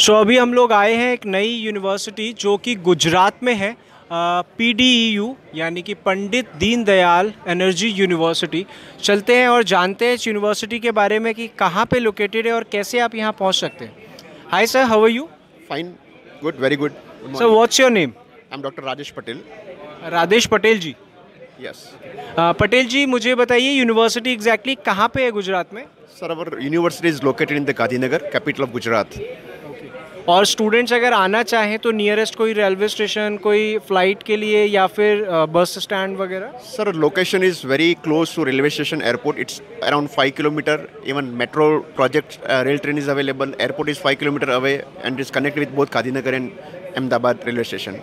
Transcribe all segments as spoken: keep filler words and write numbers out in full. सो so, अभी हम लोग आए हैं एक नई यूनिवर्सिटी जो कि गुजरात में है, पी डी ई यू यानी कि पंडित दीनदयाल एनर्जी यूनिवर्सिटी। चलते हैं और जानते हैं इस यूनिवर्सिटी के बारे में कि कहाँ पे लोकेटेड है और कैसे आप यहाँ पहुँच सकते हैं। Hi sir, how are you? Fine, good, very good. Sir, what's your name? I am doctor Rajesh Patel. Rajesh Patel ji, yes. Patel ji, मुझे बताइए यूनिवर्सिटी एग्जैक्टली कहाँ पे है गुजरात में? Sir, our university is located in the Gandhi Nagar, capital of Gujarat. और स्टूडेंट्स अगर आना चाहें तो नियरेस्ट कोई रेलवे स्टेशन, कोई फ़्लाइट के लिए या फिर बस स्टैंड वगैरह? Sir, location is very close to railway station, airport. It's around five kilometre. Even metro project, rail train is available. Airport is five kilometre away and is connected with both Gandhinagar and Ahmedabad railway station.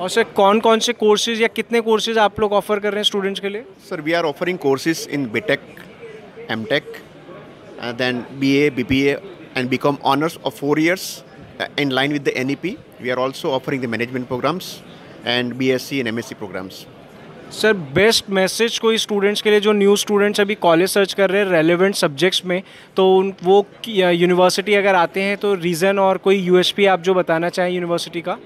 और sir, कौन कौन से courses या कितने courses आप लोग offer कर रहे हैं स्टूडेंट्स के लिए? Sir, we are offering courses in B tech, M tech, then B A, B B A and B com honours of four years in line with the N E P. We are also offering the management programs and B Sc and M Sc programs. Sir, best message कोई students के लिए जो new students अभी college search कर रहे हैं relevant subjects में, तो उन वो university अगर आते हैं तो reason और कोई U S P आप जो बताना चाहें university का?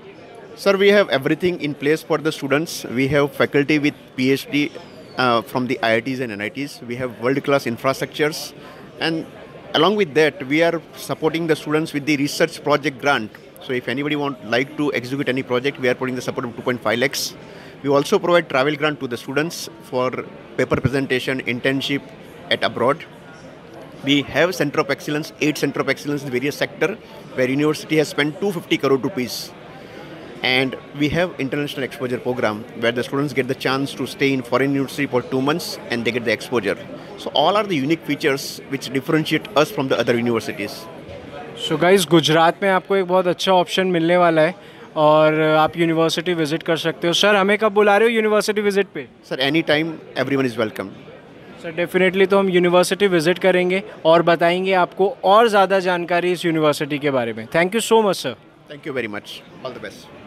Sir, we have everything in place for the students. We have faculty with PhD uh, from the I I Ts and N I Ts. We have world class infrastructures and along with that, we are supporting the students with the research project grant. So if anybody want like to execute any project, we are putting the support of two point five lakhs. We also provide travel grant to the students for paper presentation, internship at abroad. We have center of excellence, eight center of excellence in various sector where university has spent two hundred fifty crore rupees. And we have international exposure program where the students get the chance to stay in foreign university for two months and they get the exposure. So all are the unique features which differentiate us from the other universities. So guys, Gujarat में आपको एक बहुत अच्छा option मिलने वाला है और आप यूनिवर्सिटी विजिट कर सकते हो। सर, हमें कब बुला रहे हो यूनिवर्सिटी विजिट पे? Sir, any time, everyone is welcome. Sir, definitely तो हम यूनिवर्सिटी विजिट करेंगे और बताएंगे आपको और ज़्यादा जानकारी इस यूनिवर्सिटी के बारे में। Thank you so much sir. Thank you very much, all the best.